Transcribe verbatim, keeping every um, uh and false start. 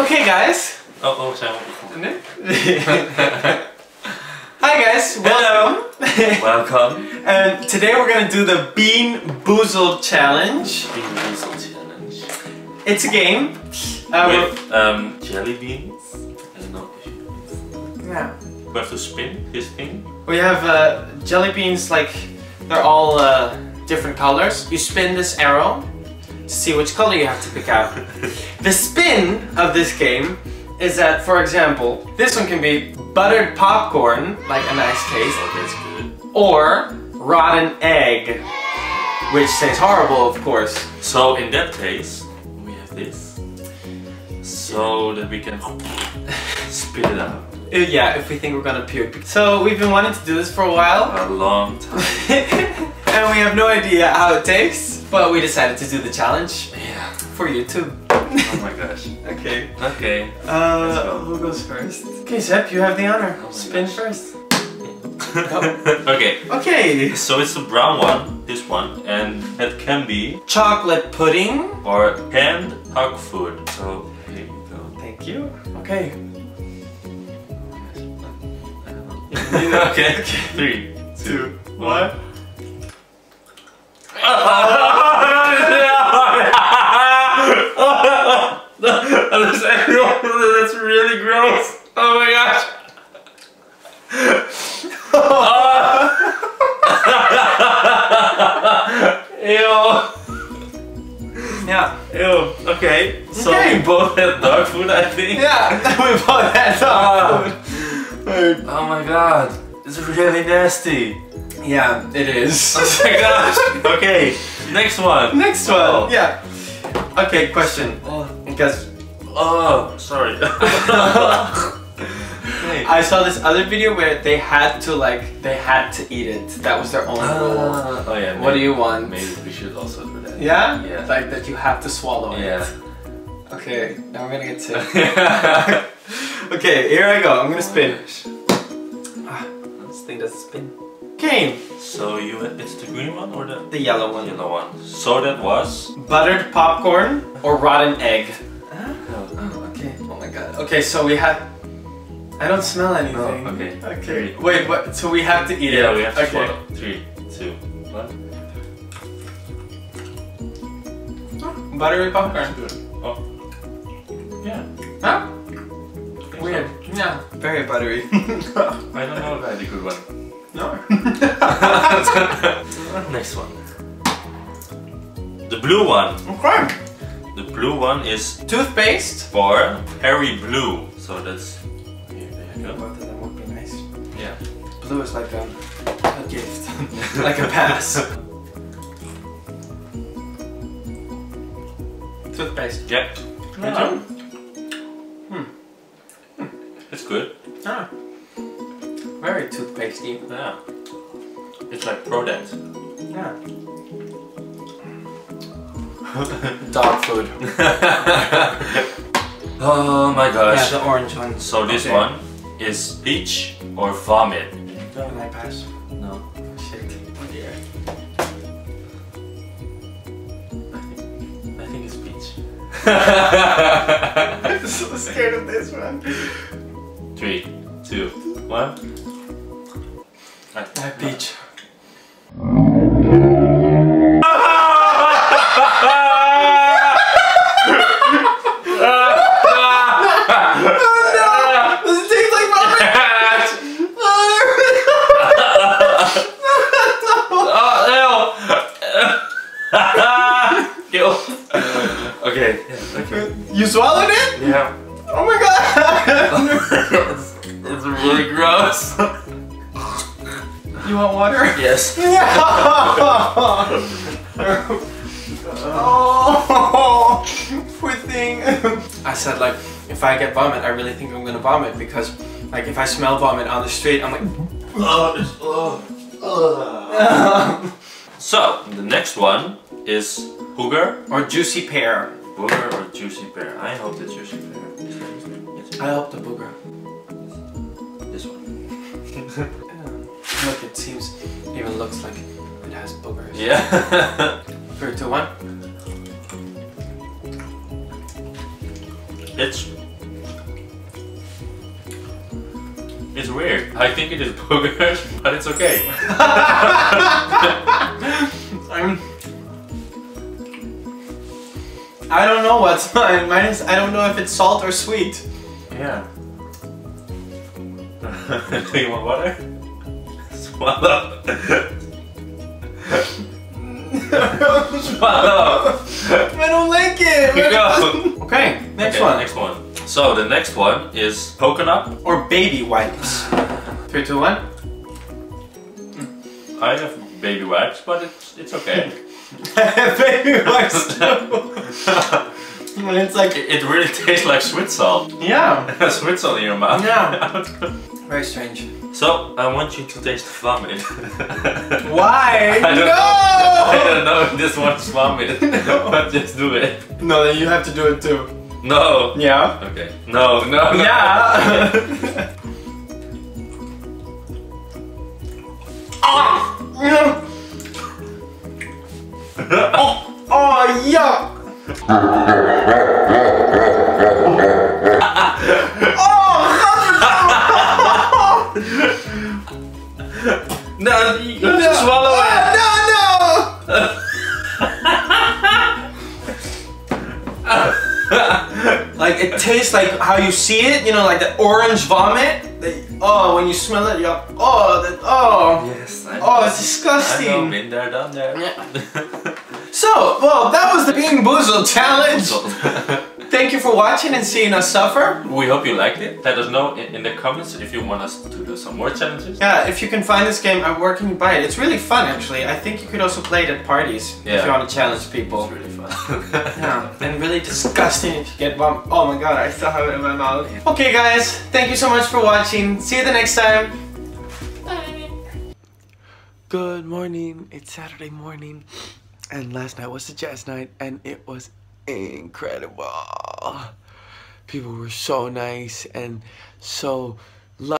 Okay, guys. Oh, oh, sorry. Hi guys, welcome. Hello. Welcome. And today we're gonna do the Bean Boozled challenge. Bean Boozled challenge. It's a game. Uh, With um, jelly beans and no fish beans. Yeah. We have to spin this thing. We have uh, jelly beans. Like they're all uh, different colors. You spin this arrow to see which color you have to pick out. The spin of this game is that, for example, this one can be buttered popcorn, like a nice taste, oh, that's good, or rotten egg, which tastes horrible, of course. So in that case, we have this, so that we can spit it out. Yeah, if we think we're gonna puke. So we've been wanting to do this for a while. A long time. And we have no idea how it tastes, but we decided to do the challenge. Yeah. For YouTube. Oh my gosh. Okay. Okay. Uh, go. Who goes first? Okay, Zep, you have the honor. Oh Spin gosh. first. Oh. Okay. Okay. So it's the brown one, this one, and it can be chocolate pudding or canned hog food. So here you go. Thank you. Okay. Okay. Three, two, one. That's really gross. Oh my gosh. Ew. Yeah. Ew. Okay. So okay. We both had dog food, I think. Yeah. We both had dog food. Oh my god. It's really nasty. Yeah, it is. Oh my gosh. Okay. Next one. Next one. Oh. Yeah. Okay. Question. Oh. Because. Oh, sorry. I saw this other video where they had to like they had to eat it. That was their own rule. Uh, oh yeah. Maybe, what do you want? Maybe we should also do that. Yeah? Yeah. Like that you have to swallow yeah. it. Yeah. Okay, now we're gonna get sick. Okay, here I go. I'm gonna spin. Ah, this thing doesn't spin. Okay. So you it's the green one or the the yellow one? The yellow one. So that was buttered popcorn or rotten egg. Okay, so we have. I don't smell anything. Oh, okay. Okay. Wait, what? So we have to eat yeah, it. Yeah, we have to okay. swallow. Three, two, one. Buttery popcorn. Oh. Yeah. Huh? Weird. So. Yeah. Very buttery. I don't know if I had a good one. No. Next one. The blue one. Okay. The blue one is toothpaste or hairy blue. So that's here, there you go. That would be nice. Yeah. Blue is like a, a gift. Like a pass. Toothpaste. Yep. Yeah. Hmm. Hmm. It's good. Ah. Very toothpastey. Yeah. It's like Prodent. Yeah. Dog food. Oh my gosh. Yeah, the orange one. So this okay. one is peach or vomit. Can I pass? No. Shit. Oh dear. I think, I think it's peach. I'm so scared of this one. Three, two, one. I have peach. Okay. Yeah, okay. You swallowed it? Yeah. Oh my god! it's, it's really gross. You want water? Yes. Oh, poor thing. I said like, if I get vomit, I really think I'm gonna vomit because, like, if I smell vomit on the street, I'm like, oh, oh, So the next one is booger or juicy pear. Booger or juicy pear? I hope the juicy pear. I hope the booger. This one. Look, it seems, even looks like it has boogers. Yeah. Three, two, one. It's It's weird. I think it is boogers, but it's okay. I'm, I don't know what's mine. Mine is, I don't know if it's salt or sweet. Yeah. Do you want water? Swallow. Swallow. I don't like it. Here we go. Okay, next okay, one. Next one. So the next one is coconut or baby wipes. Three, two, one. I have baby wipes, but it's it's okay. I have baby wipes. Too. It's like it, it really tastes like sweet salt. Yeah, sweet salt in your mouth. Yeah, very strange. So I want you to taste vomit. Why? I don't, no! I don't know if this one's vomit, no. But just do it. No, then you have to do it too. No. Yeah. Okay. No, no, no. Yeah. Okay. Oh, yeah. Oh, oh, yeah. Oh, no, you no. Just swallow it. Oh, no, no. Like it tastes like how you see it, you know, like the orange vomit. That, oh, when you smell it, you're oh, that, oh, yes, I oh, know. It's disgusting. I know, been there, done there. Yeah. So, well, that was the Bean Boozled challenge. Thank you for watching and seeing us suffer. We hope you liked it. Let us know in, in the comments if you want us to do some more challenges. Yeah, if you can find this game at work, can you buy it? It's really fun, actually. I think you could also play it at parties yeah. If you want to challenge people. It's really fun. Yeah, and really disgusting if you get bumped. Oh my god, I still have it in my mouth. Yeah. Okay, guys, thank you so much for watching. See you the next time. Bye. Good morning. It's Saturday morning, and last night was the jazz night, and it was incredible. People were so nice and so